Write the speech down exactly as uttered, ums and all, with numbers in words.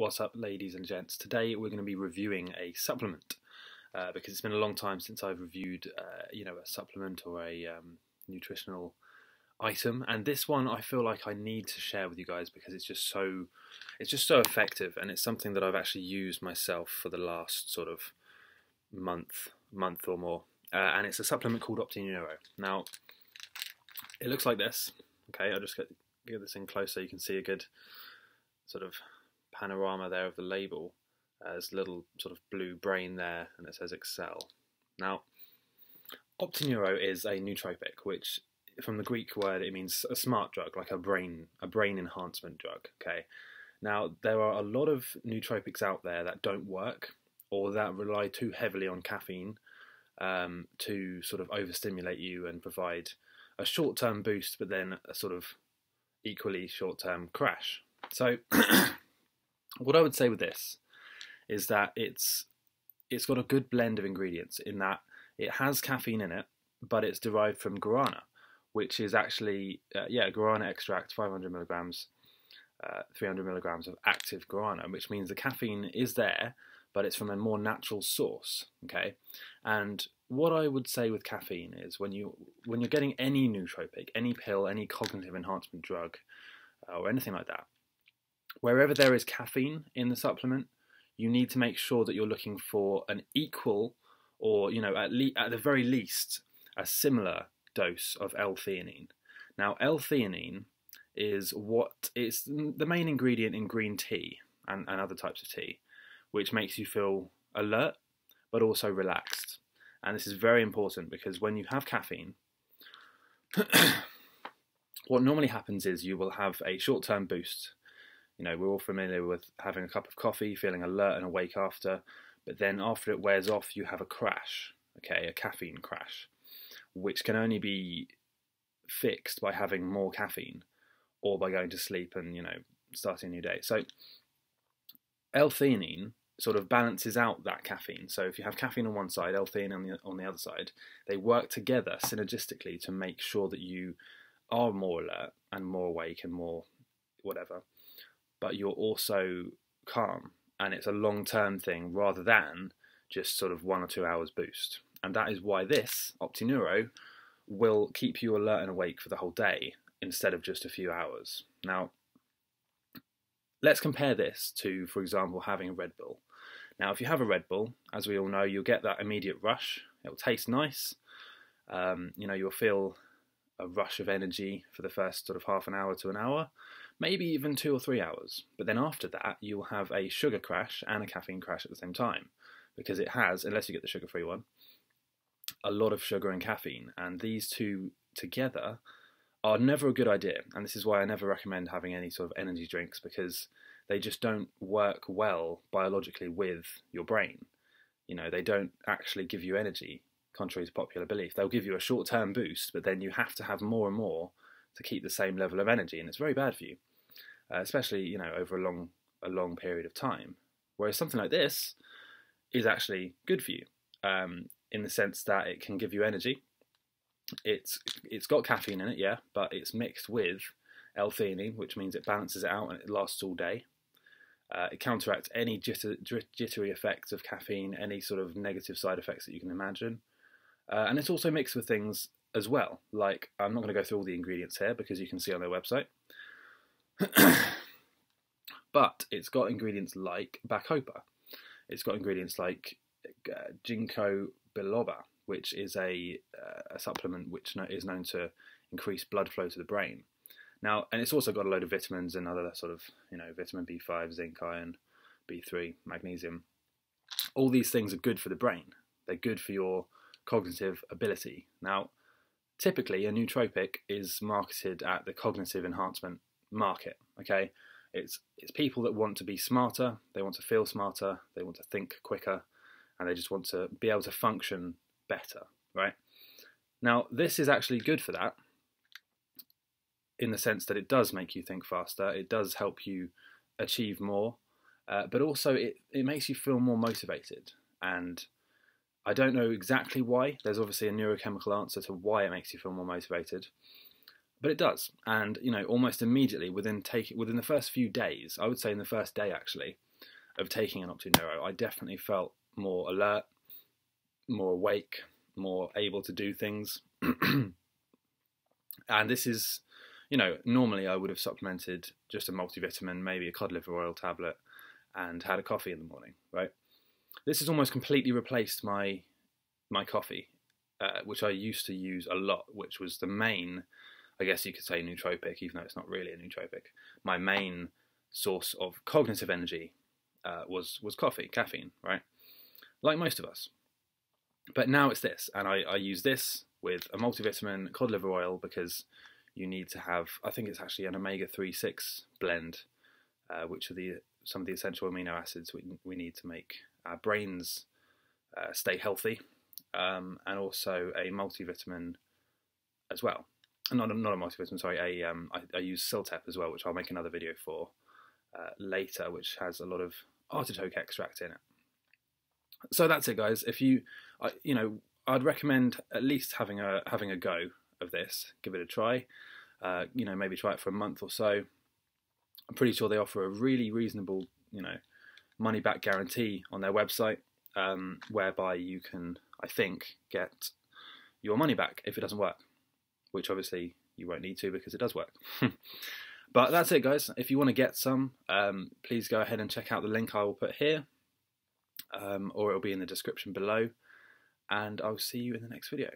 What's up, ladies and gents? Today we're going to be reviewing a supplement uh, because it's been a long time since I've reviewed uh, you know, a supplement or a um, nutritional item, and this one I feel like I need to share with you guys because it's just so it's just so effective, and it's something that I've actually used myself for the last sort of month month or more, uh, and it's a supplement called Optineuro. Now it looks like this. Okay, I'll just get, get this in close so you can see a good sort of panorama there of the label. Uh, there's a little sort of blue brain there, and it says Excel. Now, Optineuro is a nootropic, which, from the Greek word, it means a smart drug, like a brain, a brain enhancement drug. Okay. Now, there are a lot of nootropics out there that don't work, or that rely too heavily on caffeine um, to sort of overstimulate you and provide a short-term boost, but then a sort of equally short-term crash. So. What I would say with this is that it's it's got a good blend of ingredients, in that it has caffeine in it, but it's derived from guarana, which is actually uh, yeah guarana extract, five hundred milligrams, uh, three hundred milligrams of active guarana, which means the caffeine is there, but it's from a more natural source. Okay, and what I would say with caffeine is when you when you're getting any nootropic, any pill, any cognitive enhancement drug, uh, or anything like that. Wherever there is caffeine in the supplement, you need to make sure that you're looking for an equal, or you know, at least at the very least, a similar dose of L-theanine. Now, L-theanine is what it's the main ingredient in green tea and, and other types of tea, which makes you feel alert but also relaxed. And this is very important because when you have caffeine, what normally happens is you will have a short-term boost. You know, we're all familiar with having a cup of coffee, feeling alert and awake after, but then after it wears off, you have a crash, okay, a caffeine crash, which can only be fixed by having more caffeine or by going to sleep and, you know, starting a new day. So L-theanine sort of balances out that caffeine. So if you have caffeine on one side, L-theanine on the, on the other side, they work together synergistically to make sure that you are more alert and more awake and more whatever, but you're also calm, and it's a long-term thing rather than just sort of one or two hours boost. And that is why this, Optineuro, will keep you alert and awake for the whole day instead of just a few hours. Now, let's compare this to, for example, having a Red Bull. Now, if you have a Red Bull, as we all know, you'll get that immediate rush. It'll taste nice. Um, you know, you'll feel a rush of energy for the first sort of half an hour to an hour, maybe even two or three hours. But then after that, you'll have a sugar crash and a caffeine crash at the same time, because it has, unless you get the sugar-free one, a lot of sugar and caffeine. And these two together are never a good idea. And this is why I never recommend having any sort of energy drinks, because they just don't work well biologically with your brain. You know, they don't actually give you energy, contrary to popular belief. They'll give you a short-term boost, but then you have to have more and more to keep the same level of energy, and it's very bad for you. Uh, especially, you know, over a long, a long period of time. Whereas something like this is actually good for you, um, in the sense that it can give you energy. It's it's got caffeine in it, yeah, but it's mixed with L-theanine, which means it balances it out and it lasts all day. Uh, it counteracts any jitter, jittery effects of caffeine, any sort of negative side effects that you can imagine. Uh, and it's also mixed with things as well. Like, I'm not going to go through all the ingredients here because you can see on their website. But it's got ingredients like bacopa. It's got ingredients like uh, ginkgo biloba, which is a, uh, a supplement which no, is known to increase blood flow to the brain. Now, and it's also got a load of vitamins and other sort of, you know, vitamin B five, zinc, iron, B three, magnesium. All these things are good for the brain. They're good for your cognitive ability. Now, typically a nootropic is marketed at the cognitive enhancement market, okay? It's it's people that want to be smarter, they want to feel smarter, they want to think quicker, and they just want to be able to function better, right? Now, this is actually good for that in the sense that it does make you think faster, it does help you achieve more, uh, but also it, it makes you feel more motivated. And I don't know exactly why. There's obviously a neurochemical answer to why it makes you feel more motivated, But it does, and you know, almost immediately within take within the first few days, I would say in the first day actually, of taking an Optineuro, I definitely felt more alert, more awake, more able to do things. And this is, you know, normally I would have supplemented just a multivitamin, maybe a cod liver oil tablet, and had a coffee in the morning, right? This has almost completely replaced my my coffee, uh, which I used to use a lot, which was the main, I guess you could say, nootropic, even though it's not really a nootropic. My main source of cognitive energy uh, was was coffee, caffeine, right? Like most of us. But now it's this, and I, I use this with a multivitamin, cod liver oil, because you need to have, I think it's actually an omega three six blend, uh, which are the some of the essential amino acids we, we need to make our brains uh, stay healthy, um, and also a multivitamin as well. Not a, not a multivitamin, sorry, a, um, I, I use Siltep as well, which I'll make another video for uh, later, which has a lot of artichoke extract in it. So that's it, guys. If you, I, you know, I'd recommend at least having a having a go of this. Give it a try. Uh, you know, maybe try it for a month or so. I'm pretty sure they offer a really reasonable, you know, money back guarantee on their website, um, whereby you can, I think, get your money back if it doesn't work. Which obviously you won't need to because it does work. But that's it, guys. If you want to get some, um, please go ahead and check out the link I will put here, um, or it'll be in the description below, and I'll see you in the next video.